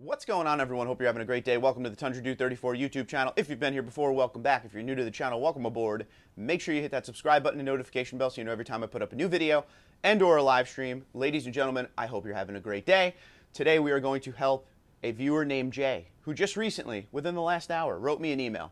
What's going on, everyone? Hope you're having a great day. Welcome to the TundraDude34 YouTube channel. If you've been here before, welcome back. If you're new to the channel, welcome aboard. Make sure you hit that subscribe button and notification bell so you know every time I put up a new video and or a live stream. Ladies and gentlemen, I hope you're having a great day. Today we are going to help a viewer named Jay, who just recently, within the last hour, wrote me an email.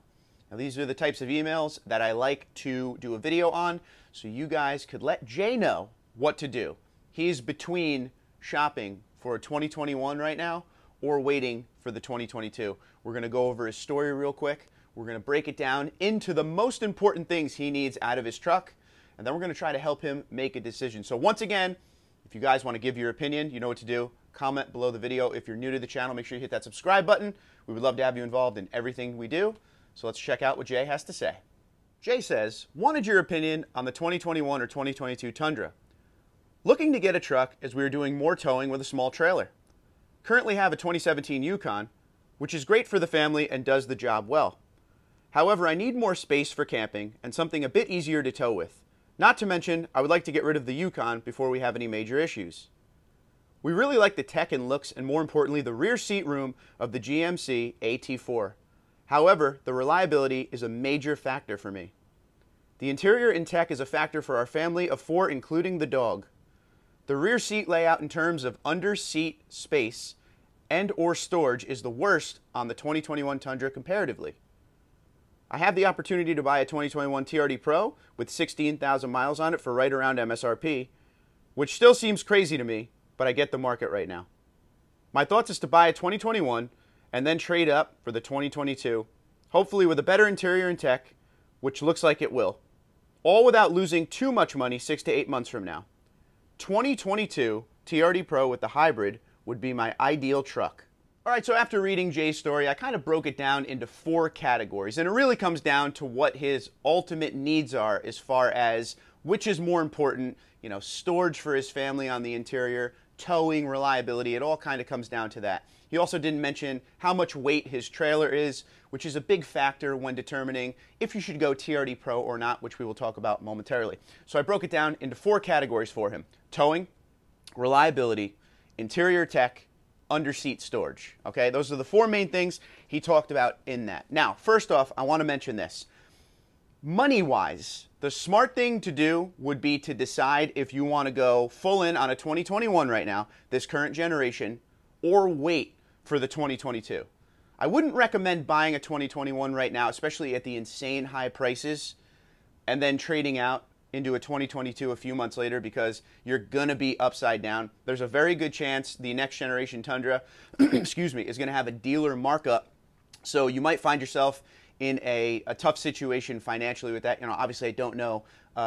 Now these are the types of emails that I like to do a video on, so you guys could let Jay know what to do. He's between shopping for a 2021 right now, or waiting for the 2022. We're going to go over his story real quick. We're going to break it down into the most important things he needs out of his truck, and then we're going to try to help him make a decision. So once again, if you guys want to give your opinion, you know what to do. Comment below the video. If you're new to the channel, make sure you hit that subscribe button. We would love to have you involved in everything we do. So let's check out what Jay has to say. Jay says, wanted your opinion on the 2021 or 2022 Tundra. Looking to get a truck as we are doing more towing with a small trailer. Currently have a 2017 Yukon, which is great for the family and does the job well. However, I need more space for camping and something a bit easier to tow with. Not to mention, I would like to get rid of the Yukon before we have any major issues. We really like the tech and looks, and more importantly, the rear seat room of the GMC AT4. However, the reliability is a major factor for me. The interior and tech is a factor for our family of four, including the dog. The rear seat layout in terms of under seat space and or storage is the worst on the 2021 Tundra comparatively. I have the opportunity to buy a 2021 TRD Pro with 16,000 miles on it for right around MSRP, which still seems crazy to me, but I get the market right now. My thoughts is to buy a 2021 and then trade up for the 2022, hopefully with a better interior and tech, which looks like it will, all without losing too much money 6 to 8 months from now. 2022 TRD Pro with the hybrid would be my ideal truck. All right, so after reading Jay's story, I kind of broke it down into four categories, and it really comes down to what his ultimate needs are as far as which is more important, you know, storage for his family on the interior, towing, reliability, it all kind of comes down to that. He also didn't mention how much weight his trailer is, which is a big factor when determining if you should go TRD Pro or not, which we will talk about momentarily. So I broke it down into four categories for him: towing, reliability, interior tech, underseat storage. Okay, those are the four main things he talked about in that. Now, first off, I want to mention this. Money-wise, the smart thing to do would be to decide if you want to go full in on a 2021 right now, this current generation, or wait for the 2022. I wouldn't recommend buying a 2021 right now, especially at the insane high prices, and then trading out into a 2022 a few months later, because you're going to be upside down. There's a very good chance the next generation Tundra excuse me, is going to have a dealer markup, so you might find yourself in a tough situation financially with that. You know, obviously I don't know,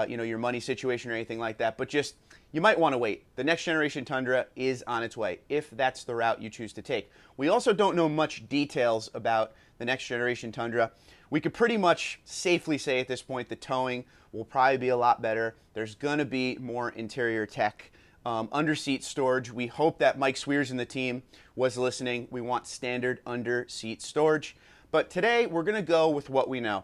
you know, your money situation or anything like that, but just, you might want to wait. The next generation Tundra is on its way, if that's the route you choose to take. We also don't know much details about the next generation Tundra. We could pretty much safely say at this point the towing will probably be a lot better. There's going to be more interior tech. Under-seat storage, we hope that Mike Swears and the team was listening. We want standard under-seat storage. But today, we're going to go with what we know,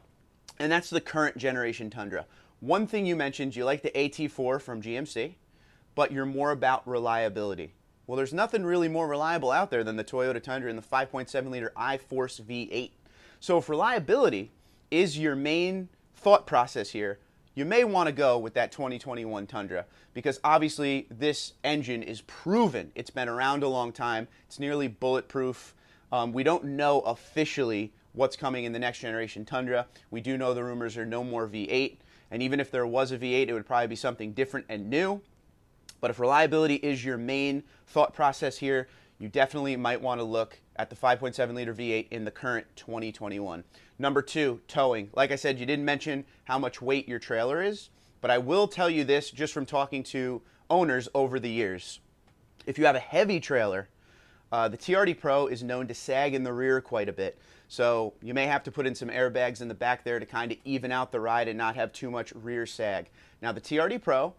and that's the current generation Tundra. One thing you mentioned, you like the AT4 from GMC, but you're more about reliability. Well, there's nothing really more reliable out there than the Toyota Tundra and the 5.7-liter i-Force V8. So if reliability is your main thought process here, you may want to go with that 2021 Tundra, because obviously this engine is proven. It's been around a long time. It's nearly bulletproof. We don't know officially what's coming in the next generation Tundra. We do know the rumors are no more V8, and even if there was a V8, it would probably be something different and new. But if reliability is your main thought process here, you definitely might want to look at the 5.7-liter V8 in the current 2021. Number two, towing. Like I said, you didn't mention how much weight your trailer is, but I will tell you this just from talking to owners over the years. If you have a heavy trailer, the TRD Pro is known to sag in the rear quite a bit, so you may have to put in some airbags in the back there to kind of even out the ride and not have too much rear sag. Now, the TRD Pro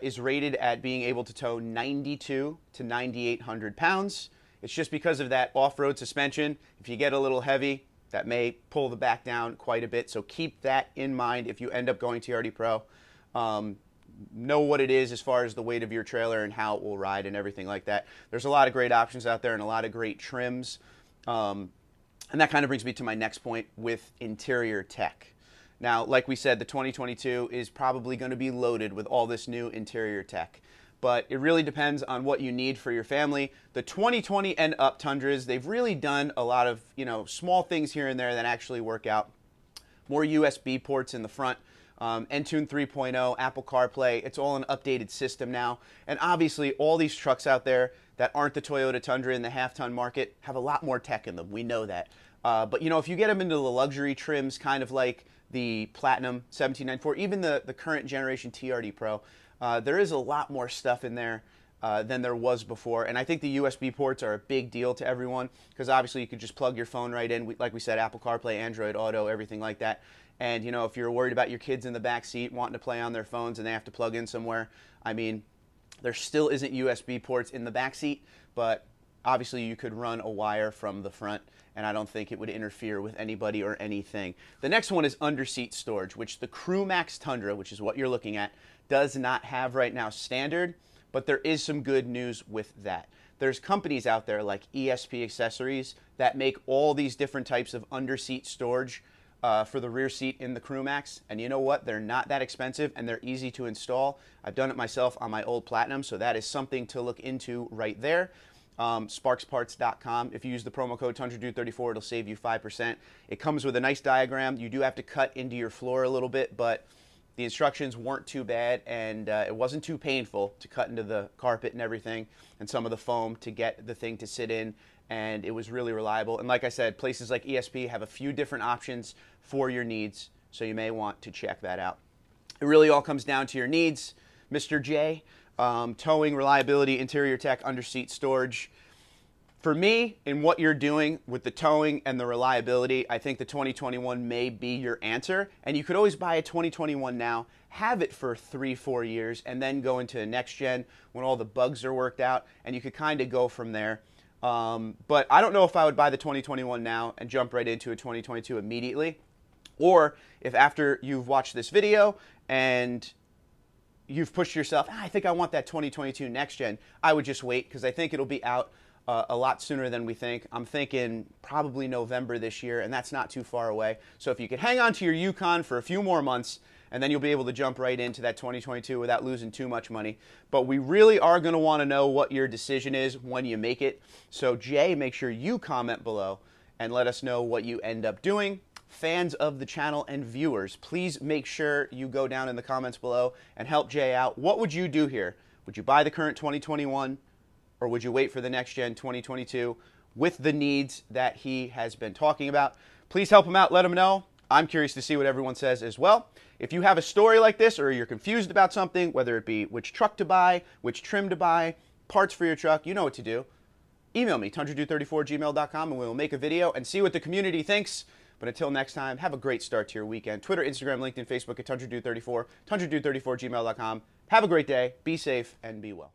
is rated at being able to tow 92 to 9,800 pounds. It's just because of that off-road suspension. If you get a little heavy, that may pull the back down quite a bit, so keep that in mind if you end up going TRD Pro. know what it is as far as the weight of your trailer and how it will ride and everything like that. There's a lot of great options out there and a lot of great trims. And that kind of brings me to my next point with interior tech. Now, like we said, the 2022 is probably going to be loaded with all this new interior tech, but it really depends on what you need for your family. The 2020 and up Tundras, they've really done a lot of, you know, small things here and there that actually work out. More USB ports in the front, Entune 3.0, Apple CarPlay, it's all an updated system now. And obviously all these trucks out there that aren't the Toyota Tundra in the half-ton market have a lot more tech in them, we know that. But you know, if you get them into the luxury trims, kind of like the Platinum 1794, even the current generation TRD Pro, there is a lot more stuff in there than there was before. And I think the USB ports are a big deal to everyone, because obviously you could just plug your phone right in. Like we said, Apple CarPlay, Android Auto, everything like that. And you know, if you're worried about your kids in the back seat wanting to play on their phones and they have to plug in somewhere, I mean, there still isn't USB ports in the back seat, but obviously you could run a wire from the front, and I don't think it would interfere with anybody or anything. The next one is under-seat storage, which the CrewMax Tundra, which is what you're looking at, does not have right now standard, but there is some good news with that. There's companies out there like ESP Accessories that make all these different types of under-seat storage for the rear seat in the CrewMax, and you know what? They're not that expensive and they're easy to install. I've done it myself on my old Platinum, so that is something to look into right there. Sparksparts.com. If you use the promo code TundraDude34, it'll save you 5%. It comes with a nice diagram. You do have to cut into your floor a little bit, but the instructions weren't too bad, and it wasn't too painful to cut into the carpet and everything and some of the foam to get the thing to sit in, and it was really reliable. And like I said, places like ESP have a few different options for your needs, so you may want to check that out. It really all comes down to your needs, Mr. J. Towing, reliability, interior tech, under-seat storage. For me, in what you're doing with the towing and the reliability, I think the 2021 may be your answer. And you could always buy a 2021 now, have it for 3-4 years, and then go into the next gen when all the bugs are worked out, and you could kind of go from there. But I don't know if I would buy the 2021 now and jump right into a 2022 immediately, or if after you've watched this video and you've pushed yourself, I think I want that 2022 next gen, I would just wait, because I think it'll be out a lot sooner than we think. I'm thinking probably November this year, and that's not too far away. So if you could hang on to your Yukon for a few more months, and then you'll be able to jump right into that 2022 without losing too much money. But we really are going to want to know what your decision is when you make it. So Jay, make sure you comment below and let us know what you end up doing. Fans of the channel and viewers, please make sure you go down in the comments below and help Jay out. What would you do here? Would you buy the current 2021, or would you wait for the next gen 2022 with the needs that he has been talking about? Please help him out, let him know. I'm curious to see what everyone says as well. If you have a story like this, or you're confused about something, whether it be which truck to buy, which trim to buy, parts for your truck, you know what to do. Email me, tundradude34@gmail.com, and we will make a video and see what the community thinks. But until next time, have a great start to your weekend. Twitter, Instagram, LinkedIn, Facebook at TundraDude34, TundraDude34@gmail.com. Have a great day, be safe, and be well.